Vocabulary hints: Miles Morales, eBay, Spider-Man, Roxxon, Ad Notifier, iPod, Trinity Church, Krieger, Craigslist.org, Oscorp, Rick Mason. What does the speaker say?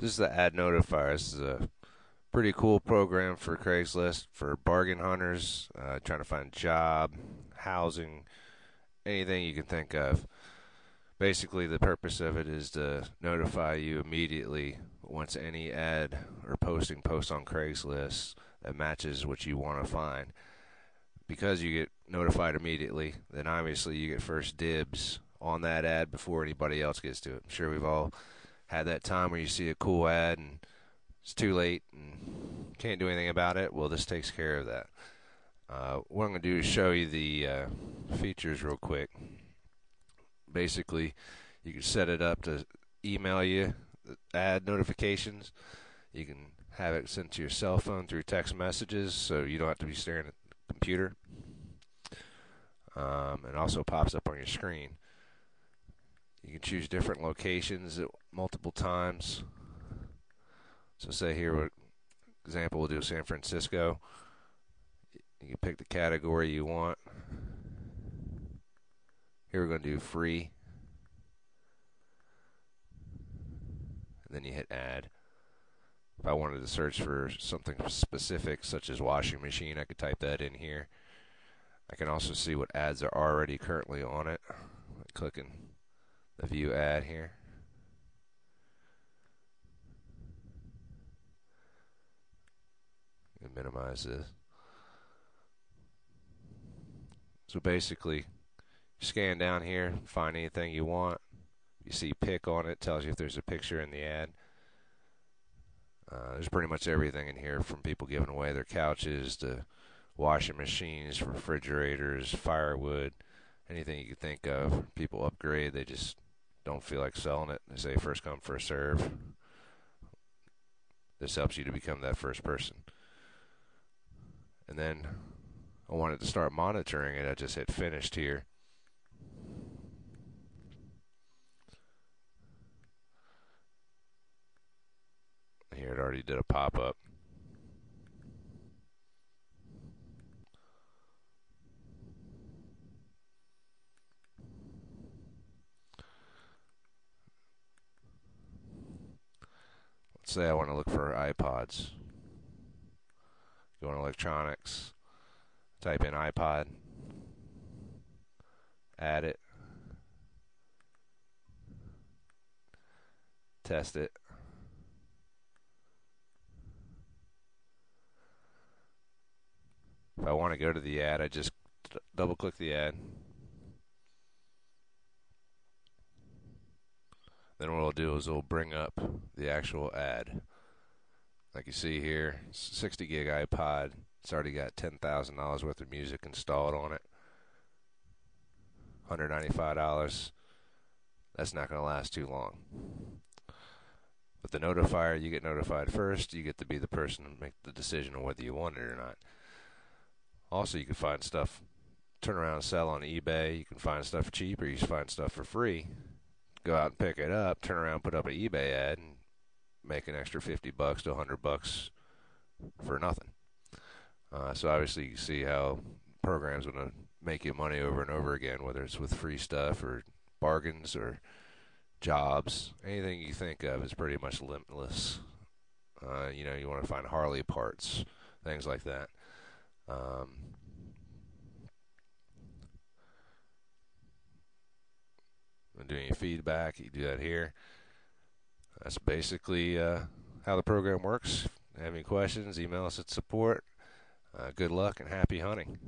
This is the Ad Notifier. This is a pretty cool program for Craigslist, for bargain hunters, trying to find a job, housing, anything you can think of. Basically, the purpose of it is to notify you immediately once any ad or posting posts on Craigslist that matches what you want to find. Because you get notified immediately, then obviously you get first dibs on that ad before anybody else gets to it. I'm sure we've all had that time where you see a cool ad and it's too late and can't do anything about it. Well, this takes care of that. What I'm going to do is show you the features real quick. Basically, you can set it up to email you ad notifications. You can have it sent to your cell phone through text messages, so you don't have to be staring at the computer. It also pops up on your screen. You can choose different locations multiple times. So say here, for example, we'll do San Francisco. You can pick the category you want. Here we're going to do free, and then you hit add. If I wanted to search for something specific, such as washing machine, I could type that in here. I can also see what ads are already currently on it by clicking the view ad here. And minimize this. So basically, scan down here, find anything you want. You see pick on it, tells you if there's a picture in the ad. There's pretty much everything in here, from people giving away their couches to washing machines, refrigerators, firewood, anything you could think of. People upgrade, they just don't feel like selling it. They say first come, first serve. This helps you to become that first person. And then I wanted to start monitoring it. I just hit finished here. Here it already did a pop-up. Let's say I want to look for iPods. Go on electronics, type in iPod, add it, test it. If I want to go to the ad, I just double click the ad. Then what we'll do is we'll bring up the actual ad. Like you see here, 60 gig iPod. It's already got $10,000 worth of music installed on it. $195. That's not going to last too long. But the notifier, you get notified first. You get to be the person to make the decision on whether you want it or not. Also, you can find stuff, turn around and sell on eBay. You can find stuff cheap, or you can find stuff for free. Go out and pick it up, turn around and put up an eBay ad, and make an extra $50 to $100 for nothing. So obviously you see how programs are going to make you money over and over again, whether it's with free stuff or bargains or jobs. Anything you think of is pretty much limitless. You know, you want to find Harley parts, things like that. Do any feedback, you do that here. That's basically how the program works. If you have any questions, email us at support. Good luck and happy hunting.